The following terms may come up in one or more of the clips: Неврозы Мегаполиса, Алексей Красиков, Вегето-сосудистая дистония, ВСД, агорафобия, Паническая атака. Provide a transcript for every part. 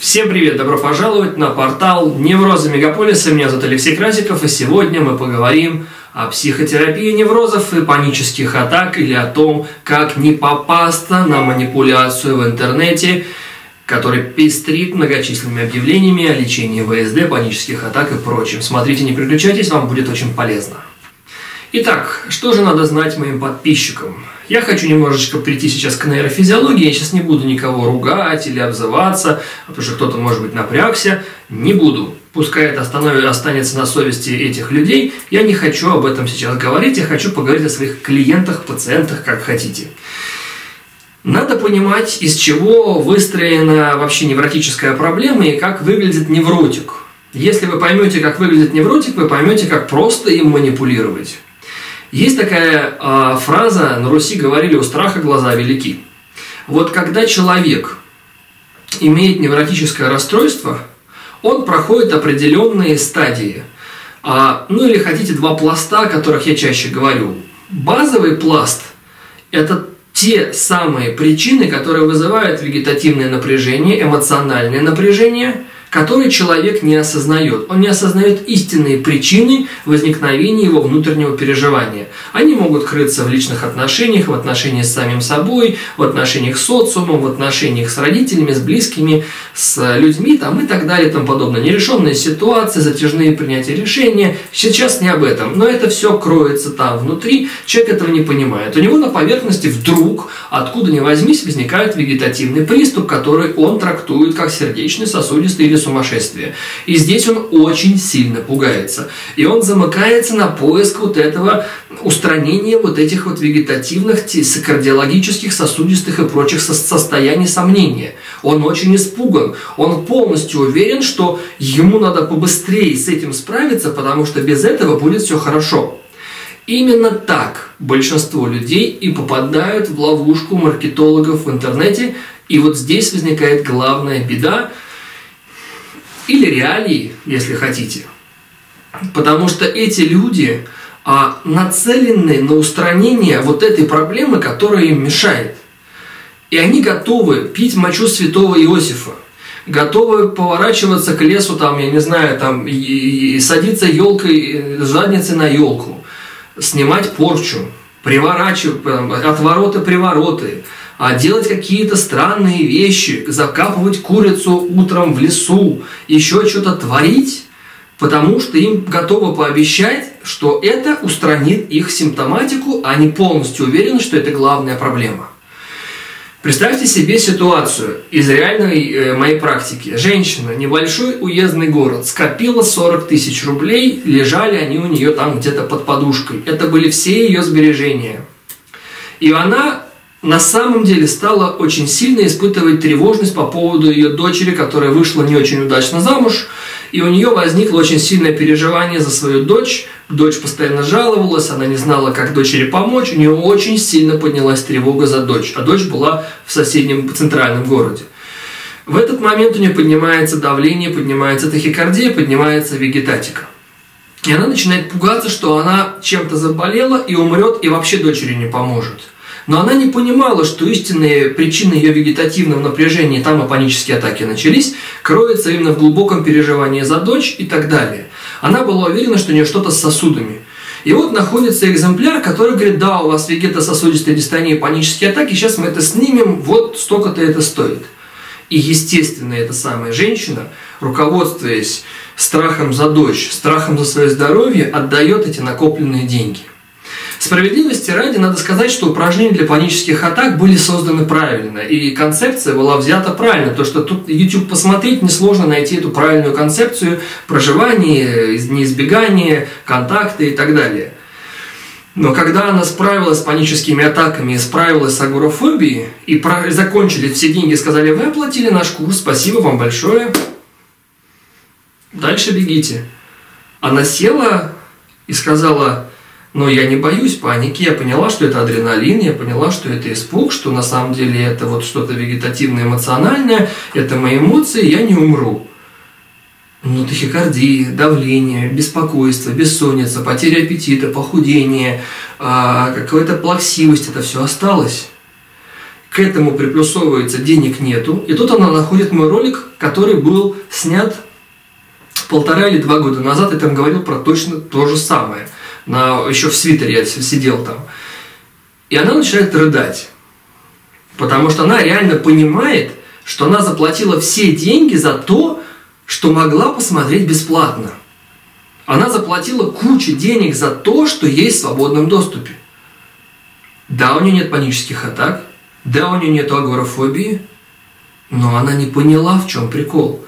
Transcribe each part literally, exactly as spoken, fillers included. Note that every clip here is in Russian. Всем привет, добро пожаловать на портал Неврозы Мегаполиса. Меня зовут Алексей Красиков, и сегодня мы поговорим о психотерапии неврозов и панических атак, или о том, как не попасться на манипуляцию в интернете, который пестрит многочисленными объявлениями о лечении ВСД, панических атак и прочем. Смотрите, не переключайтесь, вам будет очень полезно. Итак, что же надо знать моим подписчикам? Я хочу немножечко прийти сейчас к нейрофизиологии, я сейчас не буду никого ругать или обзываться, потому что кто-то, может быть, напрягся, не буду. Пускай это останется на совести этих людей, я не хочу об этом сейчас говорить, я хочу поговорить о своих клиентах, пациентах, как хотите. Надо понимать, из чего выстроена вообще невротическая проблема и как выглядит невротик. Если вы поймете, как выглядит невротик, вы поймете, как просто им манипулировать. Есть такая э, фраза, на Руси говорили: «У страха глаза велики». Вот когда человек имеет невротическое расстройство, он проходит определенные стадии. А, ну или хотите, два пласта, о которых я чаще говорю. Базовый пласт – это те самые причины, которые вызывают вегетативное напряжение, эмоциональное напряжение, которые человек не осознает. Он не осознает истинные причины возникновения его внутреннего переживания. Они могут крыться в личных отношениях, в отношениях с самим собой, в отношениях с социумом, в отношениях с родителями, с близкими, с людьми там, и так далее и тому подобное. Нерешенные ситуации, затяжные принятия решения. Сейчас не об этом, но это все кроется там внутри, человек этого не понимает. У него на поверхности вдруг, откуда ни возьмись, возникает вегетативный приступ, который он трактует как сердечный, сосудистый или сумасшествие. И здесь он очень сильно пугается. И он замыкается на поиск вот этого устранения вот этих вот вегетативных, кардиологических, сосудистых и прочих состояний сомнения. Он очень испуган. Он полностью уверен, что ему надо побыстрее с этим справиться, потому что без этого будет все хорошо. Именно так большинство людей и попадают в ловушку маркетологов в интернете. И вот здесь возникает главная беда, или реалии, если хотите. Потому что эти люди а, нацелены на устранение вот этой проблемы, которая им мешает. И они готовы пить мочу святого Иосифа, готовы поворачиваться к лесу, там, я не знаю, там, и, и садиться елкой, задницей на елку, снимать порчу, приворачивать, отвороты-привороты, а делать какие-то странные вещи, закапывать курицу утром в лесу, еще что-то творить, потому что им готовы пообещать, что это устранит их симптоматику, а они полностью уверены, что это главная проблема. Представьте себе ситуацию из реальной моей практики. Женщина, небольшой уездный город, скопила сорок тысяч рублей, лежали они у нее там где-то под подушкой. Это были все ее сбережения. И она на самом деле стала очень сильно испытывать тревожность по поводу ее дочери, которая вышла не очень удачно замуж, и у нее возникло очень сильное переживание за свою дочь. Дочь постоянно жаловалась, она не знала, как дочери помочь, у нее очень сильно поднялась тревога за дочь, а дочь была в соседнем центральном городе. В этот момент у нее поднимается давление, поднимается тахикардия, поднимается вегетатика. И она начинает пугаться, что она чем-то заболела и умрет, и вообще дочери не поможет. Но она не понимала, что истинные причины ее вегетативного напряжения, там и панические атаки начались, кроются именно в глубоком переживании за дочь и так далее. Она была уверена, что у нее что-то с сосудами. И вот находится экземпляр, который говорит: да, у вас вегето-сосудистая дистония, панические атаки, сейчас мы это снимем, вот столько-то это стоит. И естественно, эта самая женщина, руководствуясь страхом за дочь, страхом за свое здоровье, отдает эти накопленные деньги. Справедливости ради надо сказать, что упражнения для панических атак были созданы правильно, и концепция была взята правильно. То, что тут YouTube посмотреть, несложно найти эту правильную концепцию проживания, неизбегания, контакта и так далее. Но когда она справилась с паническими атаками, справилась с агорафобией, и закончили все деньги, сказали: вы оплатили наш курс, спасибо вам большое, дальше бегите. Она села и сказала: но я не боюсь паники, я поняла, что это адреналин, я поняла, что это испуг, что на самом деле это вот что-то вегетативное, эмоциональное, это мои эмоции, я не умру. Но тахикардия, давление, беспокойство, бессонница, потеря аппетита, похудение, какая-то плаксивость, это все осталось. К этому приплюсовывается денег нету. И тут она находит мой ролик, который был снят полтора или два года назад. Я там говорил про точно то же самое. На, еще в свитере я сидел там. И она начинает рыдать. Потому что она реально понимает, что она заплатила все деньги за то, что могла посмотреть бесплатно. Она заплатила кучу денег за то, что есть в свободном доступе. Да, у нее нет панических атак, да, у нее нет агорафобии, но она не поняла, в чем прикол.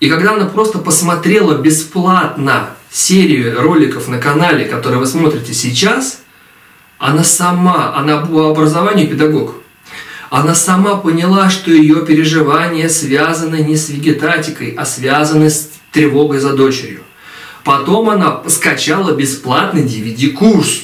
И когда она просто посмотрела бесплатно серию роликов на канале, которые вы смотрите сейчас, она сама, она по образованию педагог, она сама поняла, что ее переживания связаны не с вегетатикой, а связаны с тревогой за дочерью. Потом она скачала бесплатный ди ви ди-курс,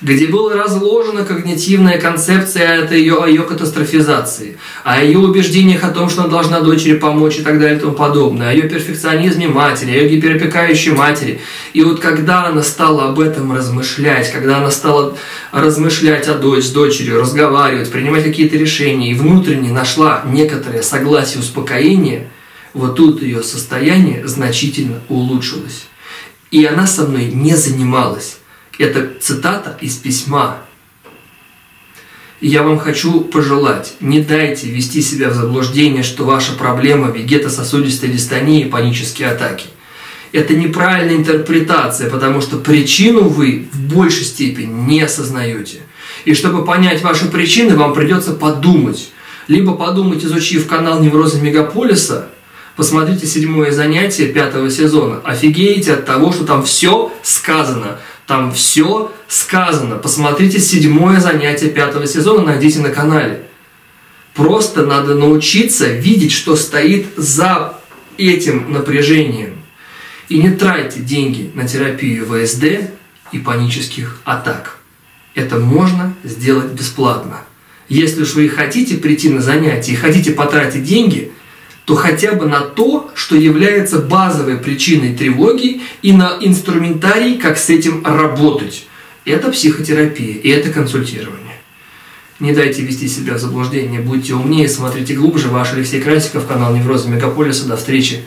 где была разложена когнитивная концепция о ее, о ее катастрофизации, о ее убеждениях о том, что она должна дочери помочь и так далее и тому подобное, о ее перфекционизме матери, о ее гиперопекающей матери. И вот когда она стала об этом размышлять, когда она стала размышлять о дочь, с дочерью, разговаривать, принимать какие-то решения и внутренне нашла некоторое согласие, успокоение, вот тут ее состояние значительно улучшилось. И она со мной не занималась. Это цитата из письма. И я вам хочу пожелать, не дайте ввести себя в заблуждение, что ваша проблема вегето-сосудистой дистонии и панические атаки. Это неправильная интерпретация, потому что причину вы в большей степени не осознаете. И чтобы понять ваши причины, вам придется подумать. Либо подумать, изучив канал «Неврозы Мегаполиса», посмотрите седьмое занятие пятого сезона. Офигеете от того, что там все сказано. Там все сказано. Посмотрите седьмое занятие пятого сезона, найдите на канале. Просто надо научиться видеть, что стоит за этим напряжением. И не тратьте деньги на терапию вэ эс дэ и панических атак. Это можно сделать бесплатно. Если уж вы хотите прийти на занятия и хотите потратить деньги, то хотя бы на то, что является базовой причиной тревоги, и на инструментарий, как с этим работать. Это психотерапия, и это консультирование. Не дайте вести себя в заблуждение, будьте умнее, смотрите глубже. Ваш Алексей Красиков, канал «Неврозы Мегаполиса». До встречи!